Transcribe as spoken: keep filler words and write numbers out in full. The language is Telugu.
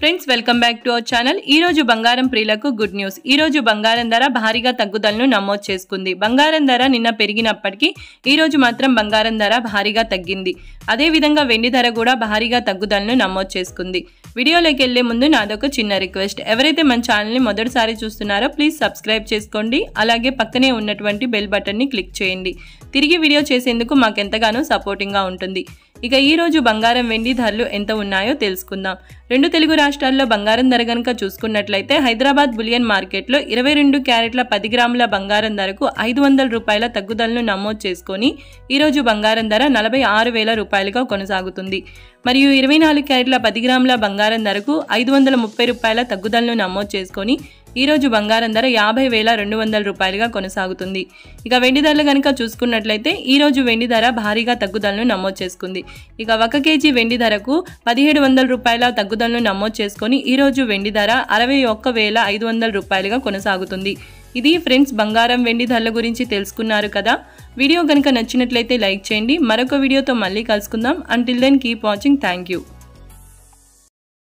Friends welcome back to our channel. ఈ రోజు బంగారం ప్రియులకు గుడ్ న్యూస్। ఈ రోజు బంగారం ధర భారీగా తగ్గుదలను నమోదు చేసుకుంది। బంగారం ధర నిన్న పెరిగినప్పటికీ ఈ రోజు మాత్రం బంగారం ధర భారీగా తగ్గింది। అదే విధంగా వెండి ధర కూడా భారీగా తగ్గుదలను నమోదు చేసుకుంది। వీడియోలోకి వెళ్ళే ముందు నాదొక చిన్న రిక్వెస్ట్, ఎవరైతే మన ఛానల్ ని మొదటిసారి చూస్తున్నారో ప్లీజ్ సబ్స్క్రైబ్ చేసుకోండి, అలాగే పక్కనే ఉన్నటువంటి బెల్ బటన్ ని క్లిక్ చేయండి। తిరిగి వీడియో చేసేందుకు మాకు ఎంతగానో సపోర్టింగ్ గా ఉంటుంది। ఇక ఈ రోజు బంగారం వెండి ధరలు ఎంత ఉన్నాయో తెలుసుకుందాం। రెండు తెలుగు రాష్ట్రాల్లో బంగారం ధర గనక చూసుకున్నట్లయితే హైదరాబాద్ బులియన్ మార్కెట్లో ఇరవై రెండు క్యారెట్ల పది గ్రాముల బంగారం ధరకు ఐదు వందల రూపాయల తగ్గుదలను నమోదు చేసుకొని ఈరోజు బంగారం ధర నలభై ఆరు వేల రూపాయలుగా కొనసాగుతుంది। మరియు ఇరవై నాలుగు క్యారెట్ల పది గ్రాముల బంగారం ధరకు ఐదు వందల ముప్పై రూపాయల తగ్గుదలను నమోదు చేసుకొని ఈరోజు బంగారం ధర యాభై వేల రెండు వందల రూపాయలుగా కొనసాగుతుంది। ఇక వెండి ధరలు కనుక చూసుకున్నట్లయితే ఈరోజు వెండి ధర భారీగా తగ్గుదలను నమోదు చేసుకుంది। ఇక ఒక కేజీ వెండి ధరకు పదిహేడు వందల రూపాయల తగ్గుదలను నమోదు చేసుకొని ఈరోజు వెండి ధర అరవై ఒక్క వేల ఐదు వందల రూపాయలుగా కొనసాగుతుంది। ఇది ఫ్రెండ్స్ బంగారం వెండి ధరల గురించి తెలుసుకున్నారు కదా। వీడియో కనుక నచ్చినట్లయితే లైక్ చేయండి। మరొక వీడియోతో మళ్ళీ కలుసుకుందాం। Until then keep watching. Thank you.